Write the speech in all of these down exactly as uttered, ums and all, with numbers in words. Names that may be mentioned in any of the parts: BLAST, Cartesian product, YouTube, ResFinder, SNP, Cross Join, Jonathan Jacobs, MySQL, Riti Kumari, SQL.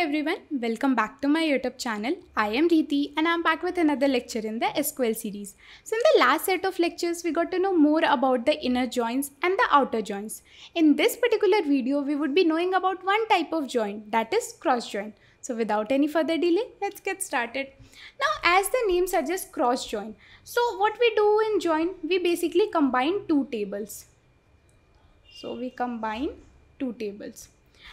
everyone, welcome back to my YouTube channel. I am Riti and I am back with another lecture in the S Q L series. So in the last set of lectures, we got to know more about the inner joins and the outer joins. In this particular video, we would be knowing about one type of join, that is cross join. So without any further delay, let's get started. Now, as the name suggests, cross join. So what we do in join, we basically combine two tables. So we combine two tables.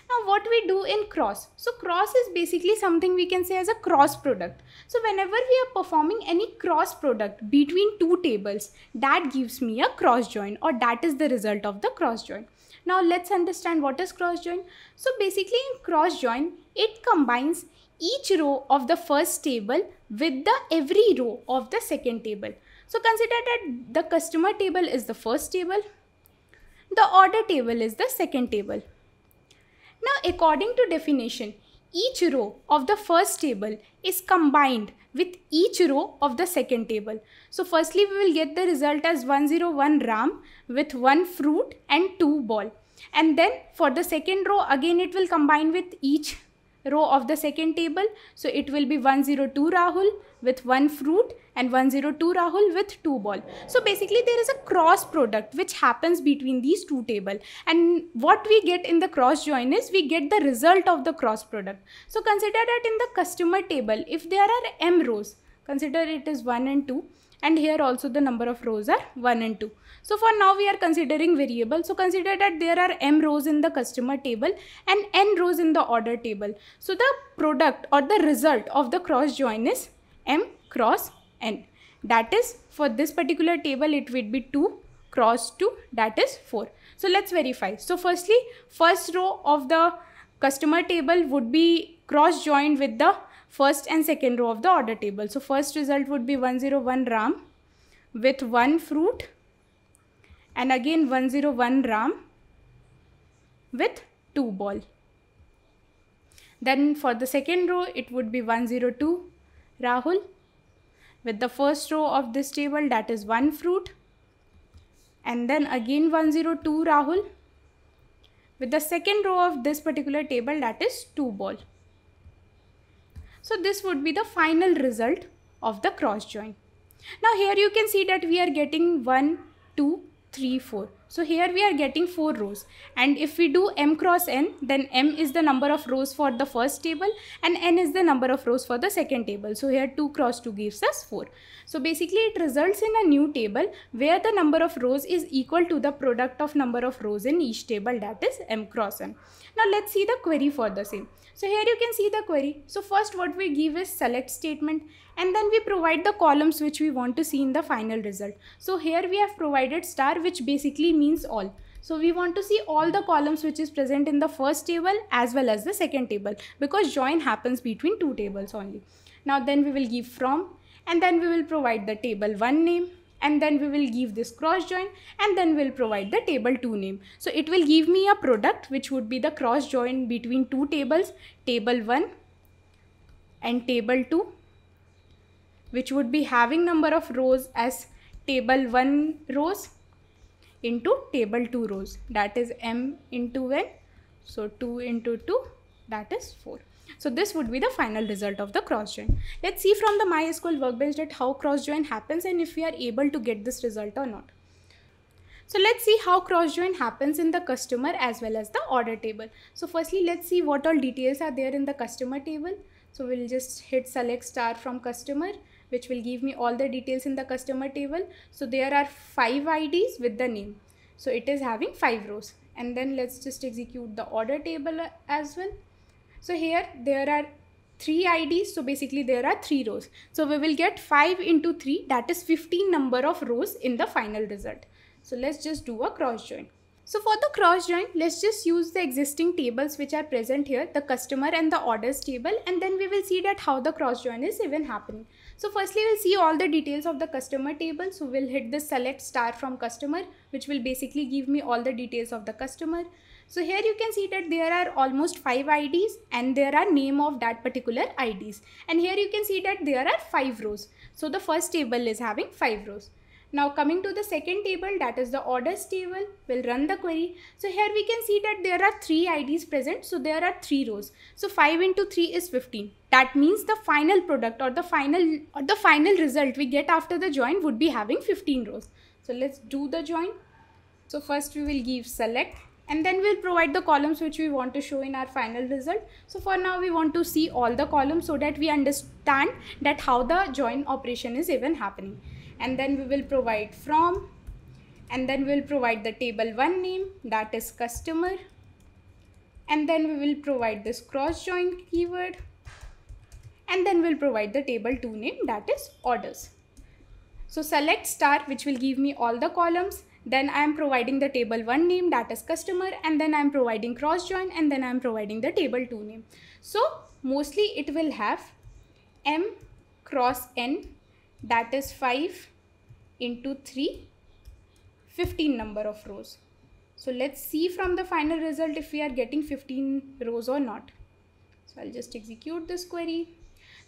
Now what we do in cross, so cross is basically something we can say as a cross product. So whenever we are performing any cross product between two tables, that gives me a cross join, or that is the result of the cross join. Now let's understand what is cross join. So basically in cross join, it combines each row of the first table with the every row of the second table. So consider that the customer table is the first table, the order table is the second table. Now, according to definition, each row of the first table is combined with each row of the second table. So firstly, we will get the result as one hundred one ram with one fruit and two ball. And then for the second row, again it will combine with each row of the second table. So it will be one hundred two Rahul with one fruit and one hundred two Rahul with two ball. So basically there is a cross product which happens between these two tables, and what we get in the cross join is we get the result of the cross product. So consider that in the customer table, if there are m rows, consider it is one and two, and here also the number of rows are one and two. So for now we are considering variable. So consider that there are m rows in the customer table and n rows in the order table. So the product or the result of the cross join is m cross n. That is, for this particular table it would be two cross two, that is four. So let's verify. So firstly, first row of the customer table would be cross joined with the first and second row of the order table. So first result would be one hundred one ram with one fruit, and again one hundred one ram with two ball. Then for the second row it would be one hundred two Rahul with the first row of this table, that is one fruit, and then again one hundred two Rahul with the second row of this particular table, that is two ball. So this would be the final result of the cross join. Now here you can see that we are getting one, two, three, four. So here we are getting four rows, and if we do m cross n, then m is the number of rows for the first table and n is the number of rows for the second table. So here two cross two gives us four. So basically it results in a new table where the number of rows is equal to the product of number of rows in each table, that is m cross n. Now let's see the query for the same. So here you can see the query. So first what we give is select statement, and then we provide the columns which we want to see in the final result. So here we have provided star, which basically means all. So we want to see all the columns which is present in the first table as well as the second table, because join happens between two tables only. Now then we will give from, and then we will provide the table one name, and then we will give this cross join, and then we'll provide the table two name. So it will give me a product which would be the cross join between two tables, table one and table two, which would be having number of rows as table one rows into table two rows, that is m into n, so two into two, that is four. So this would be the final result of the cross join. Let's see from the MySQL workbench that how cross join happens and if we are able to get this result or not. So let's see how cross join happens in the customer as well as the order table. So firstly, let's see what all details are there in the customer table. So we'll just hit select star from customer, which will give me all the details in the customer table. So there are five I Ds with the name. So it is having five rows. And then let's just execute the order table as well. So here there are three I Ds. So basically there are three rows. So we will get five into three, that is fifteen number of rows in the final result. So let's just do a cross join. So for the cross join, let's just use the existing tables which are present here, the customer and the orders table, and then we will see that how the cross join is even happening. So firstly, we'll see all the details of the customer table. So we'll hit the select star from customer, which will basically give me all the details of the customer. So here you can see that there are almost five I Ds and there are name of that particular I Ds. And here you can see that there are five rows. So the first table is having five rows. Now coming to the second table, that is the orders table, we'll run the query. So here we can see that there are three I Ds present. So there are three rows. So five into three is fifteen. That means the final product or the final or the final result we get after the join would be having fifteen rows. So let's do the join. So first we will give select, and then we'll provide the columns which we want to show in our final result. So for now we want to see all the columns so that we understand that how the join operation is even happening. And then we will provide from, and then we will provide the table one name, that is customer. And then we will provide this cross join keyword. And then we'll provide the table two name, that is orders. So select star, which will give me all the columns. Then I am providing the table one name, that is customer, and then I am providing cross join, and then I am providing the table two name. So mostly it will have M cross N, that is five into three, fifteen number of rows. So let's see from the final result if we are getting fifteen rows or not. So I'll just execute this query.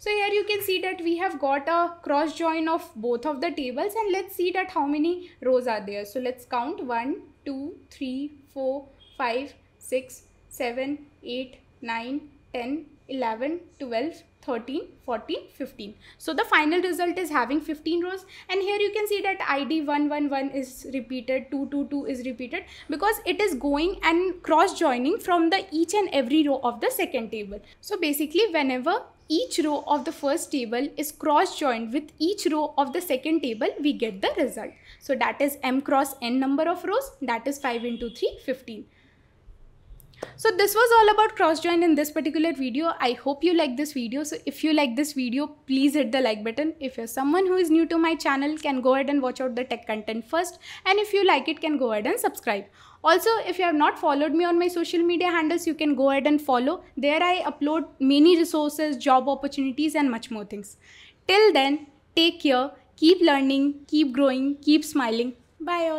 So here you can see that we have got a cross join of both of the tables, and let's see that how many rows are there. So let's count one, two, three, four, five, six, seven, eight, nine, ten, eleven, twelve, thirteen, fourteen, fifteen. So the final result is having fifteen rows, and here you can see that I D one one one is repeated, two two two is repeated, because it is going and cross joining from the each and every row of the second table. So basically whenever each row of the first table is cross joined with each row of the second table, we get the result. So that is M cross N number of rows, that is five into three, fifteen. So this was all about cross join in this particular video. I hope you like this video. So if you like this video, please hit the like button. If you're someone who is new to my channel, can go ahead and watch out the tech content first. And if you like it, can go ahead and subscribe. Also, if you have not followed me on my social media handles, you can go ahead and follow. There I upload many resources, job opportunities, and much more things. Till then, take care, keep learning, keep growing, keep smiling. Bye all.